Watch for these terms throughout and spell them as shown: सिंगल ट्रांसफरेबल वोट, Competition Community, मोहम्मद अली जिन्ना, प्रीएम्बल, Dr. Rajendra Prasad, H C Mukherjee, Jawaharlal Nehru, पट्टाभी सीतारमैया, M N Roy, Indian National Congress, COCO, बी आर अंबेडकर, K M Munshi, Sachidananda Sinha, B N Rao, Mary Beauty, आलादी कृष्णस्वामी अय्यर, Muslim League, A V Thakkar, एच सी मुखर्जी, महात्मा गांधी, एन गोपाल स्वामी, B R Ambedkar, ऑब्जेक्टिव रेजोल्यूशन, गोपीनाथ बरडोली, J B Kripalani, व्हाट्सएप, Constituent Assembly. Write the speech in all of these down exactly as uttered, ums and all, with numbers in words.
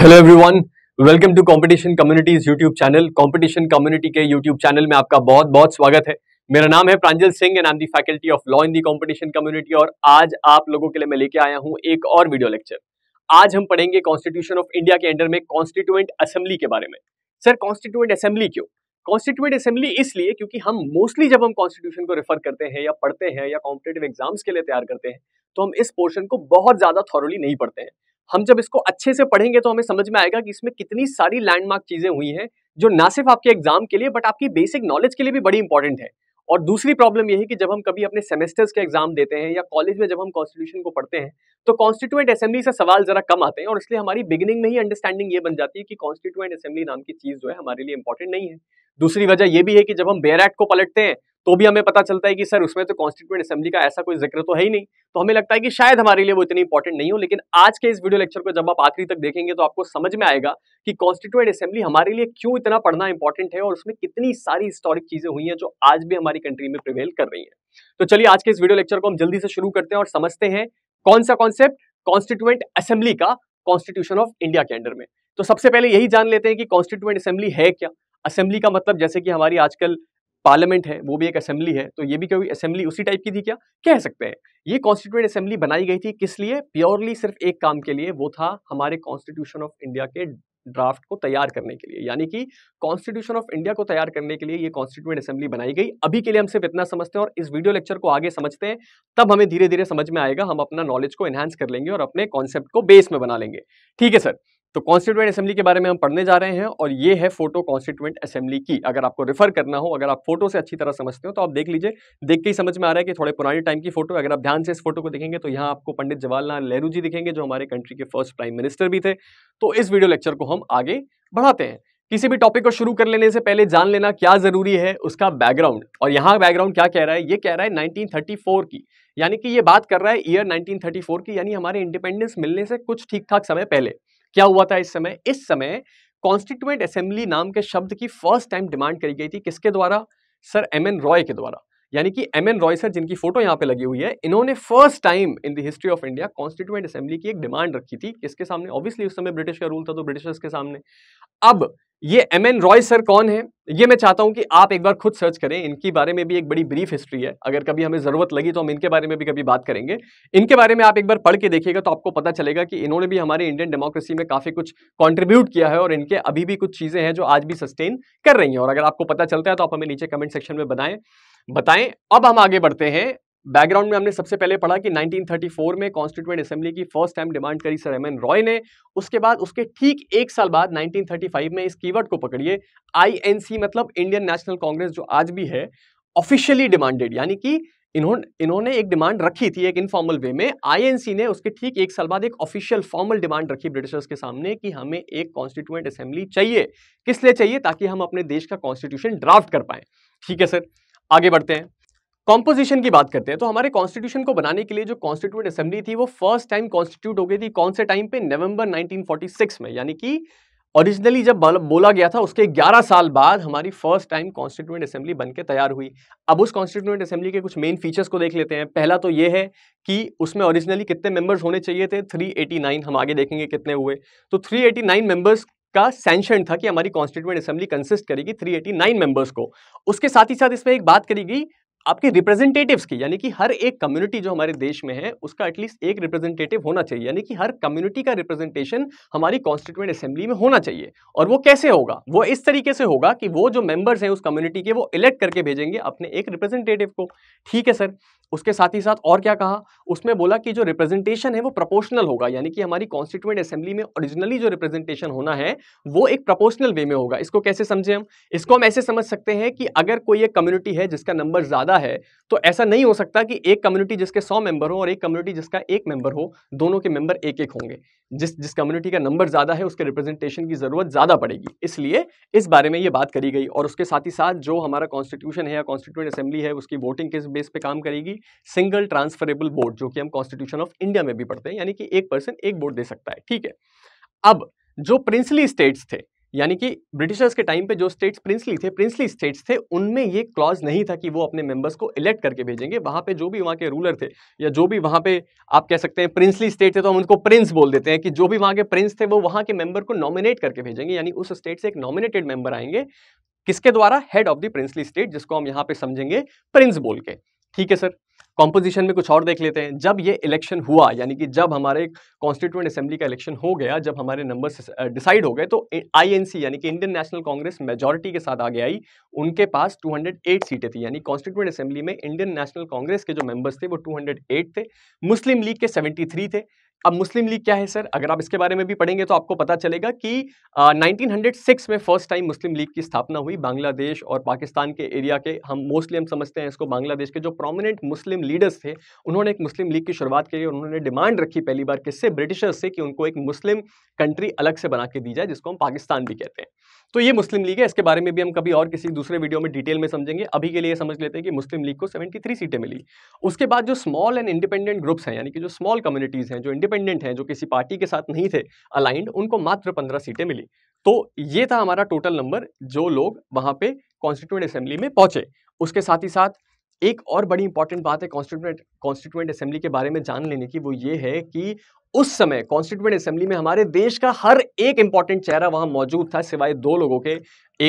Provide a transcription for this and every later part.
Hello everyone, welcome to competition communities YouTube channel. Competition community के YouTube channel में आपका बहुत बहुत स्वागत है। मेरा नाम है Pranjal Singh and I am the faculty of law in the competition community और आज आप लोगों के लिए मैं लेके आया हूँ एक और वीडियो लेक्चर। आज हम पढ़ेंगे कॉन्स्टिट्यूशन ऑफ इंडिया के अंडर में कॉन्स्टिट्यूएंट असेंबली के बारे में। सर कॉन्स्टिट्यूएंट असेंबली क्यों? कॉन्स्टिट्यूएंट असेंबली इसलिए क्योंकि हम मोस्टली जब हम कॉन्स्टिट्यूशन को रेफर करते हैं या पढ़ते हैं या कॉम्पिटेटिव एग्जाम्स के लिए तैयार करते हैं तो हम इस पोर्शन को बहुत ज्यादा थॉरली नहीं पढ़ते हैं। हम जब इसको अच्छे से पढ़ेंगे तो हमें समझ में आएगा कि इसमें कितनी सारी लैंडमार्क चीजें हुई हैं जो ना सिर्फ आपके एग्जाम के लिए बट आपकी बेसिक नॉलेज के लिए भी बड़ी इंपॉर्टेंट है। और दूसरी प्रॉब्लम यही कि जब हम कभी अपने सेमेस्टर्स के एग्जाम देते हैं या कॉलेज में जब हम कॉन्स्टिट्यूशन को पढ़ते हैं तो कॉन्स्टिट्यूएंट असेंबली से सवाल जरा कम आते हैं और इसलिए हमारी बिगिनिंग में ही अंडरस्टैंडिंग ये बन जाती है कि कॉन्स्टिट्यूएंट असेंबली नाम की चीज जो है हमारे लिए इंपॉर्टेंट नहीं है। दूसरी वजह यह भी है कि जब हम बेयर एक्ट को पलटते हैं तो भी हमें पता चलता है कि सर उसमें तो कॉन्स्टिट्यूएंट असेंबली का ऐसा कोई जिक्र तो है ही नहीं, तो हमें लगता है कि शायद हमारे लिए वो इतनी इंपॉर्टेंट नहीं हो। लेकिन आज के इस वीडियो लेक्चर को जब आप आखिरी तक देखेंगे तो आपको समझ में आएगा कि कॉन्स्टिट्यूएंट असेंबली हमारे लिए क्यों इतना पढ़ना इंपॉर्टेंट है और उसमें कितनी सारी हिस्टोरिक चीजें हुई हैं जो आज भी हमारी कंट्री में प्रिवेल कर रही है। तो चलिए आज के इस वीडियो लेक्चर को हम जल्दी से शुरू करते हैं और समझते हैं कौन सा कॉन्सेप्ट कॉन्स्टिट्यूएंट असेंबली का कॉन्स्टिट्यूशन ऑफ इंडिया के अंडर में। तो सबसे पहले यही जान लेते हैं कि कॉन्स्टिट्यूएंट असेंबली है क्या। असेंबली का मतलब जैसे कि हमारी आजकल पार्लियामेंट है वो भी एक असेंबली है, तो ये भी कोई असेंबली उसी टाइप की थी क्या, कह सकते हैं। ये कॉन्स्टिट्यूएंट असेंबली बनाई गई थी किस लिए? प्योरली सिर्फ एक काम के लिए, वो था हमारे कॉन्स्टिट्यूशन ऑफ इंडिया के ड्राफ्ट को तैयार करने के लिए। यानी कि कॉन्स्टिट्यूशन ऑफ इंडिया को तैयार करने के लिए ये कॉन्स्टिट्यूएंट असेंबली बनाई गई। अभी के लिए हम सिर्फ इतना समझते हैं और इस वीडियो लेक्चर को आगे समझते हैं, तब हमें धीरे धीरे समझ में आएगा, हम अपना नॉलेज को एनहांस कर लेंगे और अपने कॉन्सेप्ट को बेस में बना लेंगे। ठीक है सर, तो कॉन्स्टिट्यूएंट असेंबली के बारे में हम पढ़ने जा रहे हैं और ये है फोटो कॉन्स्टिट्यूएंट असेंबली की। अगर आपको रेफर करना हो, अगर आप फोटो से अच्छी तरह समझते हो तो आप देख लीजिए, देख के ही समझ में आ रहा है कि थोड़े पुराने टाइम की फोटो। अगर आप ध्यान से इस फोटो को देखेंगे तो यहाँ आपको पंडित जवाहरलाल नेहरू जी दिखेंगे जो हमारे कंट्री के फर्स्ट प्राइम मिनिस्टर भी थे। तो इस वीडियो लेक्चर को हम आगे बढ़ाते हैं। किसी भी टॉपिक को शुरू कर लेने से पहले जान लेना क्या जरूरी है उसका बैकग्राउंड। और यहाँ बैकग्राउंड क्या कह रहा है, ये कह रहा है नाइनटीन थर्टी फोर की, यानी कि ये बात कर रहा है ईयर नाइनटीन थर्टी फोर की, यानी हमारे इंडिपेंडेंस मिलने से कुछ ठीक ठाक समय पहले। क्या हुआ था इस समय? इस समय कॉन्स्टिट्यूएंट असेंबली नाम के शब्द की फर्स्ट टाइम डिमांड करी गई थी। किसके द्वारा? सर एम एन रॉय के द्वारा, यानी कि एम एन रॉय सर जिनकी फोटो यहाँ पे लगी हुई है, इन्होंने first time in the history of India constituent assembly की एक डिमांड रखी थी। किसके सामने? ऑब्वियसली उस समय ब्रिटिश का रूल था तो ब्रिटिशर्स के सामने। अब ये एम एन रॉय सर कौन है, ये मैं चाहता हूं कि आप एक बार खुद सर्च करें। इनके बारे में भी एक बड़ी ब्रीफ हिस्ट्री है, अगर कभी हमें ज़रूरत लगी तो हम इनके बारे में भी कभी बात करेंगे। इनके बारे में आप एक बार पढ़ के देखिएगा तो आपको पता चलेगा कि इन्होंने भी हमारे इंडियन डेमोक्रेसी में काफ़ी कुछ कॉन्ट्रीब्यूट किया है और इनके अभी भी कुछ चीज़ें हैं जो आज भी सस्टेन कर रही हैं। और अगर आपको पता चलता है तो आप हमें नीचे कमेंट सेक्शन में बताएं बताएं अब हम आगे बढ़ते हैं। बैकग्राउंड में हमने सबसे पहले पढ़ा कि नाइनटीन थर्टी फोर में कॉन्स्टिट्यूएंट असेंबली की फर्स्ट टाइम डिमांड करी सर एम एन रॉय ने। उसके बाद उसके ठीक एक साल बाद नाइनटीन थर्टी फाइव में इस कीवर्ड को पकड़िए, आईएनसी मतलब इंडियन नेशनल कांग्रेस जो आज भी है, ऑफिशियली डिमांडेड, यानी कि इन्होंने इन्होंने एक डिमांड रखी थी एक इनफॉर्मल वे में। आईएनसी ने उसके ठीक एक साल बाद एक ऑफिशियल फॉर्मल डिमांड रखी ब्रिटिशर्स के सामने कि हमें एक कॉन्स्टिट्यूएंट असेंबली चाहिए। किस लिए चाहिए? ताकि हम अपने देश का कॉन्स्टिट्यूशन ड्राफ्ट कर पाएं। ठीक है सर, आगे बढ़ते हैं। कॉम्पोजिशन की बात करते हैं तो हमारे कॉन्स्टिट्यूशन को बनाने के लिए जो कॉन्स्टिट्यूएंट असेंबली थी वो फर्स्ट टाइम कॉन्स्टिट्यूट हो गई थी। कौन से टाइम पे? नवंबर नाइनटीन फोर्टी सिक्स में, यानी कि ओरिजिनली जब बोला गया था उसके ग्यारह साल बाद हमारी फर्स्ट टाइम कॉन्स्टिट्यूएंट असेंबली बनके तैयार हुई। अब उस कॉन्स्टिट्यूएंट असेंबली के कुछ मेन फीचर्स को देख लेते हैं। पहला तो ये है कि उसमें ओरिजिनली कितने मेंबर्स होने चाहिए थे, थ्री एटी नाइन। हम आगे देखेंगे कितने हुए। तो थ्री एटी नाइन मेंबर्स का सैंक्शन था कि हमारी कॉन्स्टिट्यूएंट असेंबली कंसिस्ट करेगी थ्री एटी नाइन मेंबर्स को। उसके साथ ही साथ इसमें एक बात करी गई आपके रिप्रेजेंटेटिव्स की, यानी कि हर एक कम्युनिटी जो हमारे देश में है उसका एटलीस्ट एक रिप्रेजेंटेटिव होना चाहिए, यानी कि हर कम्युनिटी का रिप्रेजेंटेशन हमारी कॉन्स्टिट्यूएंट असेंबली में होना चाहिए। और वो कैसे होगा? वो इस तरीके से होगा कि वो जो मेंबर्स हैं उस कम्युनिटी के वो इलेक्ट करके भेजेंगे अपने एक रिप्रेजेंटेटिव को। ठीक है सर, उसके साथ ही साथ और क्या कहा उसमें? बोला कि जो रिप्रेजेंटेशन है वो प्रोपोर्शनल होगा, यानी कि हमारी कॉन्स्टिट्यूएंट असेंबली में ओरिजिनली जो रिप्रेजेंटेशन होना है वो एक प्रोपोर्शनल वे में होगा। इसको कैसे समझें हम? इसको हम ऐसे समझ सकते हैं कि अगर कोई एक कम्युनिटी है जिसका नंबर ज़्यादा है तो ऐसा नहीं हो सकता कि एक कम्युनिटी जिसके सौ मेंबर हो और एक कम्युनिटी जिसका एक मेंबर हो, दोनों के मेंबर एक एक होंगे। जिस जिस कम्युनिटी का नंबर ज़्यादा है उसके रिप्रेजेंटेशन की ज़रूरत ज़्यादा पड़ेगी, इसलिए इस बारे में ये बात करी गई। और उसके साथ ही साथ जो हमारा कॉन्स्टिट्यूशन है या कॉन्स्टिट्यूएंट असेंबली है उसकी वोटिंग किस बेस पे काम करेगी? सिंगल ट्रांसफरेबल वोट, जो कि हम कॉन्स्टिट्यूशन ऑफ इंडिया में भी पढ़ते हैं, यानी कि एक पर्सन एक वोट दे सकता है। ठीक है, अब जो प्रिंसली स्टेट्स थे यानी कि ब्रिटिशर्स के टाइम पे जो स्टेट्स प्रिंसली थे प्रिंसली स्टेट्स थे उनमें ये क्लॉज नहीं था कि वो अपने मेंबर्स को इलेक्ट करके भेजेंगे। वहाँ पे जो भी वहाँ के रूलर थे या जो भी वहाँ पे आप कह सकते हैं प्रिंसली स्टेट थे, तो हम उनको प्रिंस बोल देते हैं कि जो भी वहाँ के प्रिंस थे वो वहाँ के मेंबर को नॉमिनेट करके भेजेंगे, यानी उस स्टेट से एक नॉमिनेटेड मेंबर आएंगे किसके द्वारा, head of the princely state, जिसको हम यहाँ पे समझेंगे प्रिंस बोल के। ठीक है सर, कॉम्पोजिशन में कुछ और देख लेते हैं। जब ये इलेक्शन हुआ, यानी कि जब हमारे कॉन्स्टिट्यूएंट असेंबली का इलेक्शन हो गया, जब हमारे नंबर्स डिसाइड हो गए, तो आईएनसी यानी कि इंडियन नेशनल कांग्रेस मेजॉरिटी के साथ आगे आई। उनके पास दो सौ आठ सीटें थी, यानी कॉन्स्टिट्यूएंट असेंबली में इंडियन नेशनल कांग्रेस के जो मेंबर्स थे वो दो सौ आठ थे, मुस्लिम लीग के तिहत्तर थे। अब मुस्लिम लीग क्या है सर, अगर आप इसके बारे में भी पढ़ेंगे तो आपको पता चलेगा कि आ, नाइनटीन हंड्रेड सिक्स में फर्स्ट टाइम मुस्लिम लीग की स्थापना हुई। बांग्लादेश और पाकिस्तान के एरिया के हम मोस्टली हम समझते हैं इसको, बांग्लादेश के जो प्रोमिनेंट मुस्लिम लीडर्स थे उन्होंने एक मुस्लिम लीग की शुरुआत की और उन्होंने डिमांड रखी पहली बार किससे, ब्रिटिशर्स से, कि उनको एक मुस्लिम कंट्री अलग से बना के दी जाए, जिसको हम पाकिस्तान भी कहते हैं। तो ये मुस्लिम लीग है, इसके बारे में भी हम कभी और किसी दूसरे वीडियो में डिटेल में समझेंगे। अभी के लिए समझ लेते हैं कि मुस्लिम लीग को तिहत्तर सीटें मिली। उसके बाद जो स्मॉल एंड इंडिपेंडेंट ग्रुप्स हैं, यानी कि जो स्मॉल कम्युनिटीज़ हैं, जो इंडिपेंडेंट हैं, जो किसी पार्टी के साथ नहीं थे अलाइंड, उनको मात्र पंद्रह सीटें मिली। तो ये था हमारा टोटल नंबर जो लोग वहाँ पे कॉन्स्टिट्यूएंट असेंबली में पहुँचे। उसके साथ ही साथ एक और बड़ी इंपॉर्टेंट बात है कॉन्स्टिट्यूएंट कॉन्स्टिट्यूएंट असेंबली के बारे में जान लेने की, वो ये है कि उस समय कॉन्स्टिट्यूएंट असेंबली में हमारे देश का हर एक इंपॉर्टेंट चेहरा वहाँ मौजूद था, सिवाय दो लोगों के।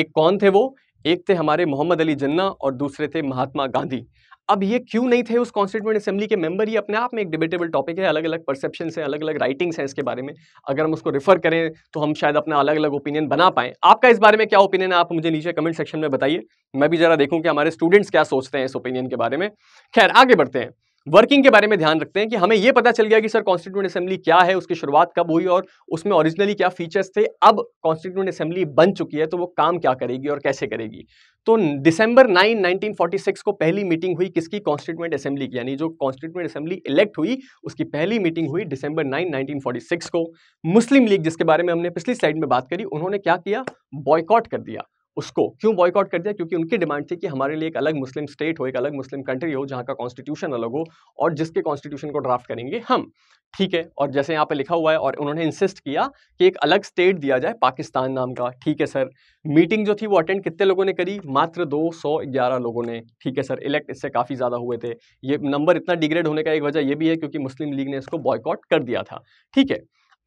एक कौन थे वो, एक थे हमारे मोहम्मद अली जिन्ना और दूसरे थे महात्मा गांधी। अब ये क्यों नहीं थे उस कॉन्स्टिट्यूएंट असेंबली के मेंबर, ये अपने आप में एक डिबेटेबल टॉपिक है। अलग अलग परसेप्शंस हैं, अलग अलग राइटिंग्स हैं इसके बारे में। अगर हम उसको रिफर करें तो हम शायद अपना अलग अलग ओपिनियन बना पाएँ। आपका इस बारे में क्या ओपिनियन है, आप मुझे नीचे कमेंट सेक्शन में बताइए। मैं भी जरा देखूँ कि हमारे स्टूडेंट्स क्या सोचते हैं इस ओपिनियन के बारे में। खैर आगे बढ़ते हैं, वर्किंग के बारे में ध्यान रखते हैं कि हमें ये पता चल गया कि सर कॉन्स्टिट्यूएंट असेंबली क्या है, उसकी शुरुआत कब हुई और उसमें ओरिजिनली क्या फीचर्स थे। अब कॉन्स्टिट्यूएंट असेंबली बन चुकी है तो वो काम क्या करेगी और कैसे करेगी। तो December nine nineteen forty six को पहली मीटिंग हुई किसकी, कॉन्स्टिट्यूएंट असेंबली की, यानी जो कॉन्स्टिट्यूएंट असेंबली इलेक्ट हुई उसकी पहली मीटिंग हुई December nine nineteen forty six को। मुस्लिम लीग, जिसके बारे में हमने पिछली स्लाइड में बात करी, उन्होंने क्या किया, बॉयकॉट कर दिया उसको। क्यों बॉयकॉट कर दिया, क्योंकि उनकी डिमांड थी कि हमारे लिए एक अलग मुस्लिम स्टेट हो, एक अलग मुस्लिम कंट्री हो, जहां का कॉन्स्टिट्यूशन अलग हो और जिसके कॉन्स्टिट्यूशन को ड्राफ्ट करेंगे हम। ठीक है, और जैसे यहाँ पे लिखा हुआ है, और उन्होंने इंसिस्ट किया कि एक अलग स्टेट दिया जाए पाकिस्तान नाम का। ठीक है सर, मीटिंग जो थी वो अटेंड कितने लोगों ने करी, मात्र दो सौ ग्यारह लोगों ने। ठीक है सर, इलेक्ट इससे काफ़ी ज़्यादा हुए थे। ये नंबर इतना डिग्रेड होने का एक वजह यह भी है क्योंकि मुस्लिम लीग ने इसको बॉयकॉट कर दिया था। ठीक है,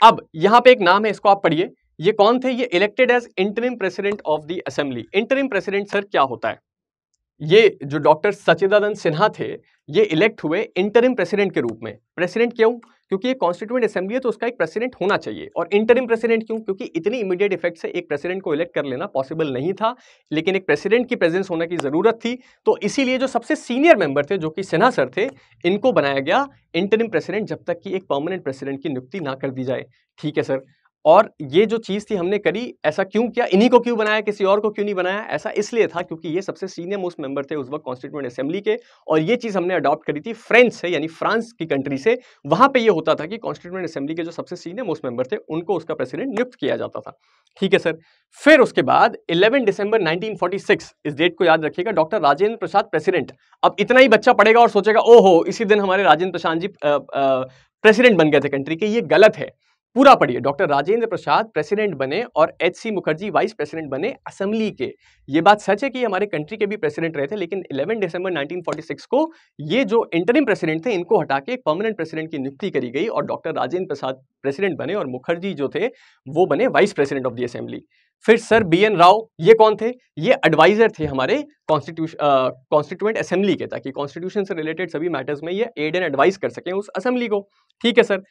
अब यहाँ पे एक नाम है, इसको आप पढ़िए, ये कौन थे, ये elected as interim president of the assembly. Interim president sir क्या होता है, ये जो डॉक्टर सचिदानंद सिन्हा थे ये इलेक्ट हुए इंटरिम प्रेसिडेंट के रूप में। प्रेसिडेंट क्यों, क्योंकि ये कॉन्स्टिट्यूएंट असेंबली है तो उसका एक प्रेसिडेंट होना चाहिए। और इंटरिम प्रेसिडेंट क्यों, क्योंकि इतनी इमीडिएट इफेक्ट से एक प्रेसिडेंट को इलेक्ट कर लेना पॉसिबल नहीं था, लेकिन एक प्रेसिडेंट की प्रेजेंस होने की ज़रूरत थी। तो इसीलिए जो सबसे सीनियर मेंबर थे जो कि सिन्हा सर थे, इनको बनाया गया इंटरिम प्रेसिडेंट जब तक कि एक परमानेंट प्रेसिडेंट की नियुक्ति ना कर दी जाए। ठीक है सर, और ये जो चीज़ थी हमने करी, ऐसा क्यों किया, इन्हीं को क्यों बनाया, किसी और को क्यों नहीं बनाया, ऐसा इसलिए था क्योंकि ये सबसे सीनियर मोस्ट मेंबर थे उस वक्त कॉन्स्टिट्यूएंट असेंबली के। और ये चीज़ हमने अडॉप्ट करी थी फ्रांस से, यानी फ्रांस की कंट्री से। वहाँ पे ये होता था कि कॉन्स्टिट्यूएंट असेंबली के जो सबसे सीनियर मोस्ट मेंबर थे उनको उसका प्रेसिडेंट नियुक्त किया जाता था। ठीक है सर, फिर उसके बाद eleven December nineteen forty six, इस डेट को याद रखिएगा, डॉक्टर राजेंद्र प्रसाद प्रेसिडेंट। अब इतना ही बच्चा पढ़ेगा और सोचेगा ओहो इसी दिन हमारे राजेंद्र प्रसाद जी प्रेसिडेंट बन गए थे कंट्री के, ये गलत है। पूरा पढ़िए, डॉक्टर राजेंद्र प्रसाद प्रेसिडेंट बने और एच सी मुखर्जी vice president बने असेंबली के। ये बात सच है कि हमारे कंट्री के भी प्रेसिडेंट रहे थे, लेकिन ग्यारह दिसंबर नाइनटीन फोर्टी सिक्स को ये जो इंटरिम प्रेसिडेंट थे इनको हटा के परमानेंट प्रेसिडेंट की नियुक्ति करी गई और डॉक्टर राजेंद्र प्रसाद प्रेसिडेंट बने और मुखर्जी जो थे वो बने vice president of the assembly. फिर सर बी एन राव, ये कौन थे, ये एडवाइजर थे हमारे कॉन्स्टिट्यूशन कॉन्स्टिट्यूएंट असेंबली के, ताकि कॉन्स्टिट्यूशन से रिलेटेड सभी मैटर्स में ये एड एंड एडवाइस कर सकें उस असेंबली को। ठीक है सर,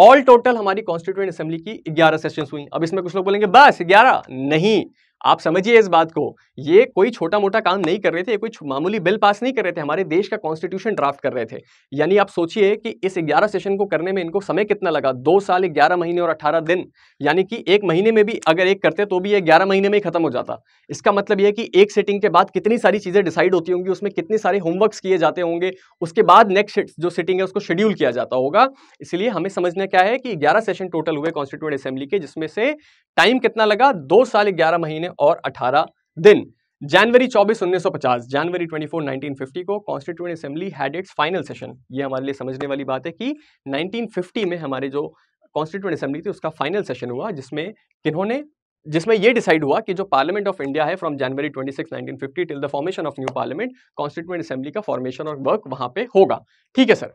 ऑल टोटल हमारी कॉन्स्टिट्यूएंट असेंबली की ग्यारह सेशंस हुई। अब इसमें कुछ लोग बोलेंगे बस ग्यारह, नहीं, आप समझिए इस बात को, ये कोई छोटा मोटा काम नहीं कर रहे थे, ये कोई मामूली बिल पास नहीं कर रहे थे, हमारे देश का कॉन्स्टिट्यूशन ड्राफ्ट कर रहे थे। यानी आप सोचिए कि इस ग्यारह सेशन को करने में इनको समय कितना लगा, दो साल ग्यारह महीने और अठारह दिन, यानी कि एक महीने में भी अगर एक करते तो भी ये ग्यारह महीने में ही खत्म हो जाता। इसका मतलब यह है कि एक सेटिंग के बाद कितनी सारी चीज़ें डिसाइड होती होंगी, उसमें कितने सारे होमवर्क्स किए जाते होंगे, उसके बाद नेक्स्ट जो सेटिंग है उसको शेड्यूल किया जाता होगा। इसलिए हमें समझना क्या है कि ग्यारह सेशन टोटल हुए कॉन्स्टिट्यूएंट असेंबली के, जिसमें से टाइम कितना लगा, दो साल ग्यारह महीने और अठारह दिन। जनवरी चौबीस उन्नीस सौ पचास, जनवरी चौबीस उन्नीस सौ पचास को constituent assembly had its final session. ये हमारे लिए समझने वाली बात है कि उन्नीस सौ पचास में हमारे जो कॉन्स्टिट्यूएंट असेंबली थी उसका फाइनल सेशन हुआ, जिसमें किन्होंने जिसमें यह डिसाइड हुआ कि जो पार्लियामेंट ऑफ इंडिया है फ्रॉम जनवरी छब्बीस, उन्नीस सौ पचास till the formation of new parliament, constituent assembly का फॉर्मेशन और वर्क वहां पे होगा। ठीक है सर,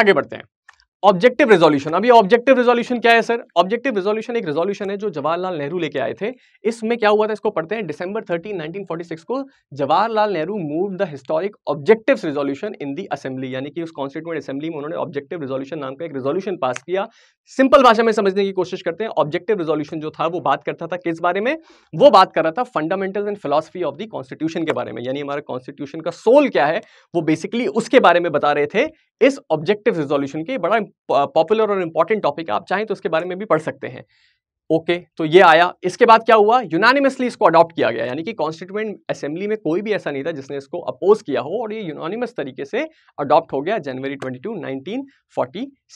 आगे बढ़ते हैं। ऑब्जेक्टिव रेजोल्यूशन। अब ये ऑब्जेक्टिव रेजोल्यूशन क्या है सर? ऑब्जेक्टिव रेजोल्यूशन एक रेजोल्यूशन है जो जवाहरलाल नेहरू लेके आए थे। इसमें क्या हुआ था, इसको पढ़ते हैं। दिसंबर तेरह, उन्नीस सौ छियालीस को Jawaharlal Nehru move the historic objectives resolution in the assembly, यानी कि उस कॉन्स्टिट्यूएंट असेंबली में उन्होंने ऑब्जेक्टिव रेजोल्यूशन नाम का एक रेजोल्यूशन पास किया। सिंपल भाषा में समझने की कोशिश करते हैं। ऑब्जेक्टिव रेजोल्यूशन जो था वो बात करता था किस बारे में? वो बात कर रहा था fundamentals and philosophy of the constitution के बारे में, यानी हमारे कॉन्स्टिट्यूशन का सोल क्या है वो बेसिकली उसके बारे में बता रहे थे इस ऑब्जेक्टिव रेजोल्यूशन के। बड़ा पॉपुलर और इंपॉर्टेंट टॉपिक है, आप चाहें तो उसके बारे में भी पढ़ सकते हैं। ओके okay, तो ये आया। इसके बाद क्या हुआ, यूनानिमसली इसको अडॉप्ट किया गया, यानी कि कॉन्स्टिट्यूएंट असेंबली में कोई भी ऐसा नहीं था जिसने इसको अपोज किया हो, और ये यूनानिमस तरीके से अडॉप्ट हो गया जनवरी बाईस, उन्नीस सौ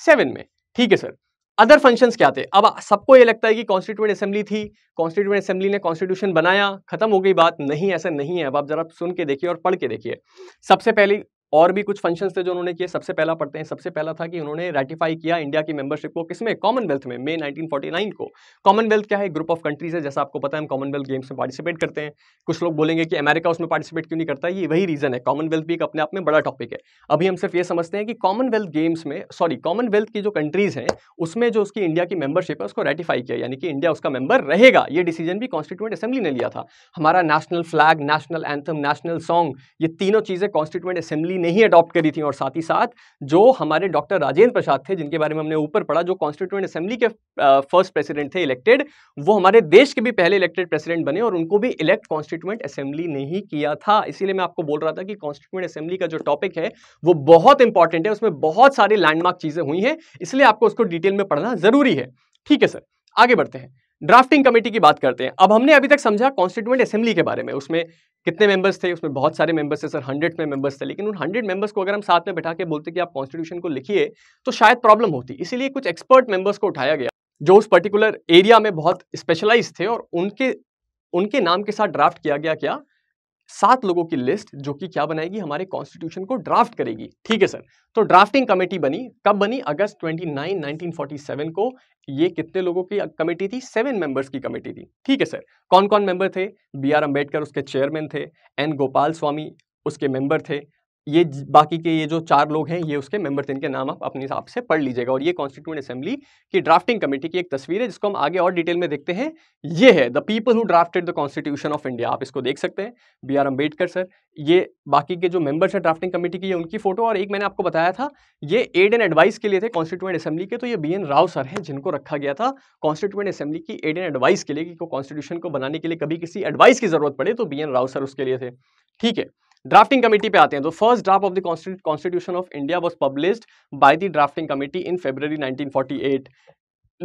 सैंतालीस में। ठीक है सर, अदर फंक्शंस क्या थे? अब सबको ये लगता है कि कॉन्स्टिट्यूएंट असेंबली थी, कॉन्स्टिट्यूएंट असेंबली ने कॉन्स्टिट्यूशन बनाया, खत्म हो गई बात। नहीं, ऐसा नहीं है। अब आप जरा सुन के देखिए और पढ़ के देखिए। सबसे पहले और भी कुछ फंक्शंस थे जो उन्होंने किए। सबसे पहला पढ़ते हैं। सबसे पहला था कि उन्होंने रेटिफाई किया इंडिया की मेंबरशिप को, किसमें? कॉमनवेल्थ में, मई नाइनटीन फोर्टी नाइन को। कॉमनवेल्थ क्या है? ग्रुप ऑफ कंट्रीज है, जैसा आपको पता है हम कॉमनवेल्थ गेम्स में पार्टिसिपेट करते हैं। कुछ लोग बोलेंगे कि अमेरिका उसमें पार्टिसिपेट क्यों नहीं करता, ये वही रीजन है। कॉमनवेल्थ भी एक अपने आप में बड़ा टॉपिक है। अभी हम सिर्फ ये समझते हैं कि कॉमनवेल्थ गेम्स में, सॉरी कॉमनवेल्थ की जो कंट्रीज हैं उसमें जो उसकी इंडिया की मेंबरशिप है उसको रेटिफाई किया, यानी कि इंडिया उसका मेंबर रहेगा। ये डिसीजन भी कॉन्स्टिट्यूएंट असेंबली ने लिया था। हमारा national flag, national anthem, national song, ये तीनों चीज़ें कॉन्स्टिट्यूएंट असेंबली नहीं अडॉप्ट करी थी। और साथ ही साथ जो हमारे डॉक्टर राजेंद्र प्रसाद थे, जिनके बारे में हमने ऊपर पढ़ा, जो कॉन्स्टिट्यूएंट असेंबली के फर्स्ट प्रेसिडेंट थे इलेक्टेड, वो हमारे देश के भी पहले इलेक्टेड प्रेसिडेंट बने और उनको भी इलेक्ट कॉन्स्टिट्यूएंट असेंबली ने ही किया था। इसीलिए मैं आपको बोल रहा था कि कॉन्स्टिट्यूएंट असेंबली का जो टॉपिक है वो बहुत इंपॉर्टेंट है, उसमें बहुत सारी लैंडमार्क चीजें हुई हैं, इसलिए आपको उसको डिटेल में पढ़ना जरूरी है। ठीक है सर, आगे बढ़ते हैं। ड्राफ्टिंग कमेटी की बात करते हैं। अब हमने अभी तक समझा कॉन्स्टिट्यूएंट असेंबली के बारे में, उसमें कितने मेंबर्स थे? उसमें बहुत सारे मेंबर्स थे सर, हंड्रेड में मेंबर्स थे। लेकिन उन हंड्रेड मेंबर्स को अगर हम साथ में बैठा के बोलते कि आप कॉन्स्टिट्यूशन को लिखिए तो शायद प्रॉब्लम होती, इसीलिए कुछ एक्सपर्ट मेंबर्स को उठाया गया जो उस पर्टिकुलर एरिया में बहुत स्पेशलाइज थे, और उनके उनके नाम के साथ ड्राफ्ट किया गया क्या, सात लोगों की लिस्ट, जो कि क्या बनाएगी, हमारे कॉन्स्टिट्यूशन को ड्राफ्ट करेगी। ठीक है सर, तो ड्राफ्टिंग कमेटी बनी। कब बनी? अगस्त उनतीस, उन्नीस सौ सैंतालीस को। ये कितने लोगों की कमेटी थी? सेवन मेंबर्स की कमेटी थी। ठीक है सर, कौन कौन मेंबर थे? बी आर अंबेडकर उसके चेयरमैन थे, एन गोपाल स्वामी उसके मेंबर थे, ये बाकी के ये जो चार लोग हैं ये उसके मेंबर थे। इनके नाम आप अपने हिसाब से पढ़ लीजिएगा। और ये कॉन्स्टिट्यूएंट असेंबली की ड्राफ्टिंग कमेटी की एक तस्वीर है जिसको हम आगे और डिटेल में देखते हैं। ये है the people who drafted the constitution of India, आप इसको देख सकते हैं। बी आर अम्बेडकर सर, ये बाकी के जो मेंबर्स हैं ड्राफ्टिंग कमेटी के, ये उनकी फोटो, और एक मैंने आपको बताया था ये एड एंड एडवाइस के लिए थे कॉन्स्टिट्यूएंट असेंबली के, तो ये बी एन राव सर हैं जिनको रखा गया था कॉन्स्टिट्यूएंट असेंबली की एड एंड एडवाइस के लिए, कि कॉन्स्टिट्यूशन को बनाने के लिए कभी किसी एडवाइस की जरूरत पड़े तो बी एन राव सर उसके लिए थे। ठीक है, ड्राफ्टिंग कमेटी पे आते हैं। तो first draft of the constitution of India was published by the drafting committee in February nineteen forty eight.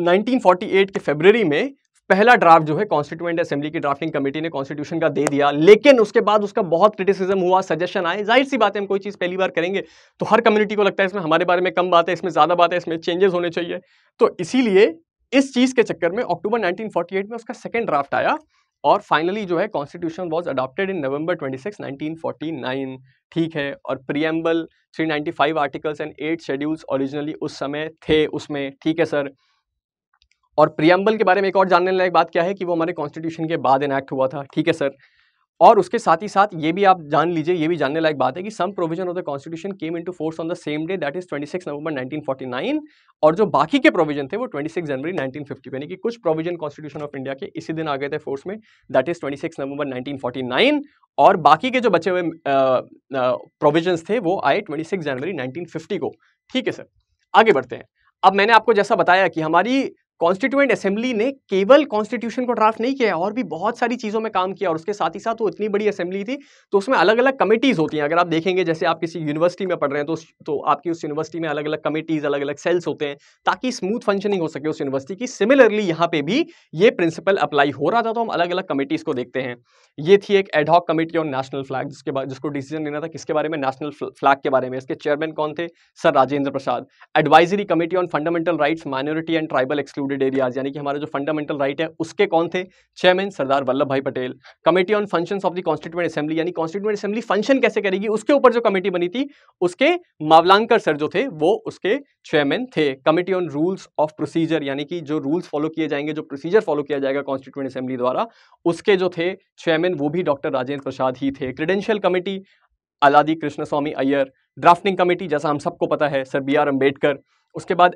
Nineteen forty eight के फरवरी में पहला ड्राफ्ट जो है कॉन्स्टिट्यूएंट असेंबली की ड्राफ्टिंग कमेटी ने कॉन्स्टिट्यूशन का दे दिया, लेकिन उसके बाद उसका बहुत क्रिटिसिज्म हुआ, सजेशन आए। जाहिर सी बात है, हम कोई चीज़ पहली बार करेंगे तो हर कम्युनिटी को लगता है इसमें हमारे बारे में कम बात है, इसमें ज़्यादा बात है, इसमें चेंजेस होने चाहिए। तो इसीलिए इस चीज़ के चक्कर में अक्टूबर नाइनटीन फोर्टी एट में उसका सेकेंड ड्राफ्ट आया, और फाइनली जो है constitution was adopted in November छब्बीस, उन्नीस सौ उनचास। ठीक है, और प्रीएम्बल, तीन सौ पचानवे articles and eight schedules originally उस समय थे उसमें। ठीक है सर, और प्रीएम्बल के बारे में एक और जानने लायक बात क्या है कि वो हमारे कॉन्स्टिट्यूशन के बाद इनैक्ट हुआ था। ठीक है सर, और उसके साथ ही साथ ये भी आप जान लीजिए, ये भी जानने लायक बात है कि some provision of the constitution came into force on the same day, that is छब्बीस नवंबर नाइनटीन फोर्टी नाइन, और जो बाकी के प्रोविजन थे वो छब्बीस जनवरी नाइनटीन फिफ्टी, यानी कि कुछ प्रोविजन कॉन्स्टिट्यूशन ऑफ इंडिया के इसी दिन आ गए थे फोर्स में, दैट इज छब्बीस नवंबर नाइनटीन फोर्टी नाइन, और बाकी के जो बचे हुए प्रोविजन थे वो आए छब्बीस जनवरी नाइनटीन फिफ्टी को। ठीक है सर, आगे बढ़ते हैं। अब मैंने आपको जैसा बताया कि हमारी कॉन्स्टिट्यूएंट असेंबली ने केवल कॉन्स्टिट्यूशन को ड्राफ्ट नहीं किया, और भी बहुत सारी चीज़ों में काम किया, और उसके साथ ही साथ वो इतनी बड़ी असेंबली थी तो उसमें अलग अलग कमेटीज़ होती हैं। अगर आप देखेंगे, जैसे आप किसी यूनिवर्सिटी में पढ़ रहे हैं तो तो आपकी उस यूनिवर्सिटी में अलग अलग कमेटीज़, अलग अलग सेल्स होते हैं ताकि स्मूथ फंक्शनिंग हो सके उस यूनिवर्सिटी की। सिमिलरली यहाँ पर भी ये प्रिंसिपल अप्लाई हो रहा था, तो हम अलग अलग कमेटीज़ को देखते हैं। ये थी एक ad hoc committee on national flag, जिसके बाद जिसको डिसीजन लेना था किसके बारे में, नेशनल फ्लैग के बारे में। इसके चेयरमैन कौन थे? Sir Rajendra Prasad. Advisory committee on fundamental rights, minority and tribal exclusion, included areas यानी कि हमारा जो फंडामेंटल राइट है उसके कौन थे? चेयरमैन सरदार वल्लभ भाई Patel. Committee on functions of the constituent assembly यानी कॉन्स्टिट्यूएंट असेंबली फंक्शन कैसे करेगी उसके ऊपर जो कमेटी बनी थी उसके मावलांकर सर जो थे वो उसके चेयरमैन थे। Committee on rules of procedure यानी कि जो रूल्स फॉलो किए जाएंगे, जो प्रोसीजर फॉलो किया जाएगा कॉन्स्टिट्यूएंट असेंबली द्वारा, उसके जो थे चेयरमैन वो भी डॉक्टर राजेंद्र प्रसाद ही थे। Credential committee आलादी कृष्णस्वामी अय्यर। Drafting committee जैसा हम सबको पता है सर बी आर अंबेडकर। उसके बाद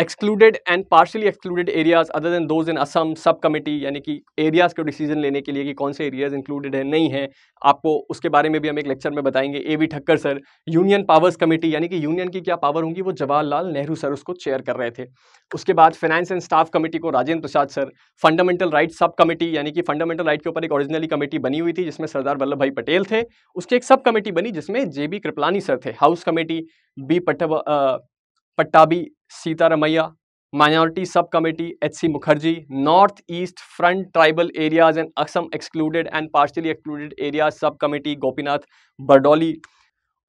excluded and partially excluded areas other than those in Assam sub committee यानी कि एरियाज़ को डिसीजन लेने के लिए कि कौन से एरियाज इंक्लूडेड है नहीं है, आपको उसके बारे में भी हम एक लेक्चर में बताएंगे। A V Thakkar sir. Union powers committee यानी कि यूनियन की क्या पावर होंगी वो जवाहरलाल नेहरू सर उसको चेयर कर रहे थे। उसके बाद फाइनेंस एंड स्टाफ कमेटी को Rajendra Prasad sir. Fundamental right sub committee यानी कि फंडामेंटल राइट के ऊपर एक ओरिजिनली कमेटी बनी हुई थी जिसमें सरदार वल्लभ भाई पटेल थे, उसकी एक सब कमेटी बनी जिसमें जे बी कृपलानी सर थे। House committee B पट्टाभी सीतारमैया। Minority sub committee एच सी मुखर्जी। North east front tribal areas and Assam excluded and partially excluded areas sub committee गोपीनाथ बरडोली।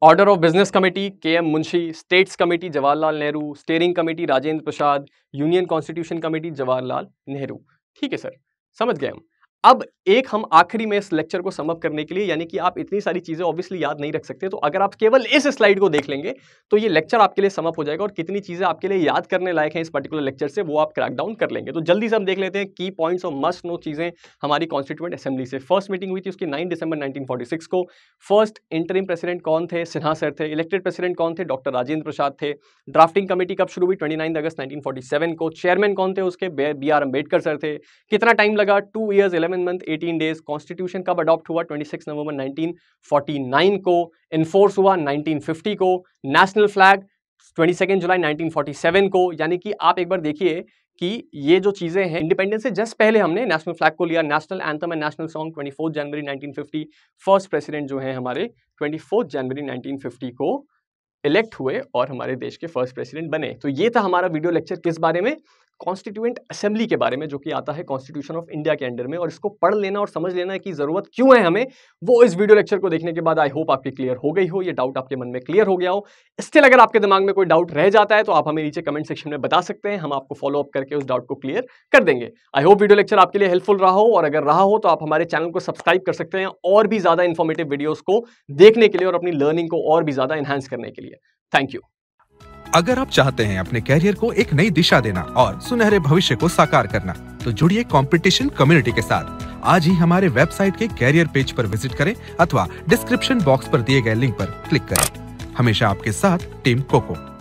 Order of business committee K M Munshi. States committee Jawaharlal Nehru. Steering committee Rajendra Prasad. Union constitution committee Jawaharlal Nehru. ठीक है sir, समझ गए हम। अब एक हम आखिरी में इस लेक्चर को समअप करने के लिए, यानी कि आप इतनी सारी चीज़ें ऑब्वियसली याद नहीं रख सकते, तो अगर आप केवल इस स्लाइड को देख लेंगे तो ये लेक्चर आपके लिए समअप हो जाएगा और कितनी चीज़ें आपके लिए याद करने लायक हैं इस पर्टिकुलर लेक्चर से वो आप क्रैक डाउन कर लेंगे। तो जल्दी से हम देख लेते हैं की पॉइंट्स और मस्ट नो चीज़ें हमारी कॉन्स्टिट्यूएंट असेंबली से। फर्स्ट मीटिंग हुई थी उसकी nine December nineteen forty six को। फर्स्ट इंटरिम प्रेसिडेंट कौन थे? सिन्हा सर थे। इलेक्टेड प्रेसिडेंट कौन थे? डॉक्टर राजेंद्र प्रसाद थे। ड्राफ्टिंग कमेटी कब शुरू हुई? Twenty nine August nineteen forty seven को। चेयरमैन कौन थे उसके? बी आर अम्बेडकर सर थे। कितना टाइम लगा? Two years month eighteen days. Constitution कब अडॉप्ट हुआ? Twenty six November nineteen forty nine को। इन्फोर्स हुआ नाइनटीन फिफ्टी को। नेशनल फ्लैग बाईस जुलाई नाइनटीन फोर्टी सेवन को। यानी कि आप एक बार देखिए कि ये जो चीज़ें हैं, इंडिपेंडेंस से जस्ट पहले हमने नेशनल फ्लैग को लिया। National anthem and national song चौबीस January nineteen fifty. First president जो है हमारे चौबीस जनवरी नाइनटीन फिफ्टी को इलेक्ट हुए और हमारे देश के फर्स्ट प्रेसिडेंट बने। तो ये था हमारा वीडियो लेक्चर किस बारे में? कॉन्स्टिट्यूएंट असेंबली के बारे में, जो कि आता है कॉन्स्टिट्यूशन ऑफ इंडिया के अंडर में। और इसको पढ़ लेना और समझ लेना की जरूरत क्यों है हमें, वो इस वीडियो लेक्चर को देखने के बाद आई होप आपकी क्लियर हो गई हो, ये डाउट आपके मन में क्लियर हो गया हो। स्टिल अगर आपके दिमाग में कोई डाउट रह जाता है तो आप हमें नीचे कमेंट सेक्शन में बता सकते हैं, हम आपको फॉलो अप करके उस डाउट को क्लियर कर देंगे। आई होप वीडियो लेक्चर आपके लिए हेल्पफुल रहा हो, और अगर रहा हो तो आप हमारे चैनल को सब्सक्राइब कर सकते हैं और भी ज्यादा इन्फॉर्मेटिव वीडियोज को देखने के लिए और अपनी लर्निंग को और भी ज्यादा एनहांस करने के लिए। Thank you. अगर आप चाहते हैं अपने कैरियर को एक नई दिशा देना और सुनहरे भविष्य को साकार करना, तो जुड़िए कंपटीशन कम्युनिटी के साथ। आज ही हमारे वेबसाइट के कैरियर पेज पर विजिट करें अथवा डिस्क्रिप्शन बॉक्स पर दिए गए लिंक पर क्लिक करें। हमेशा आपके साथ टीम कोको।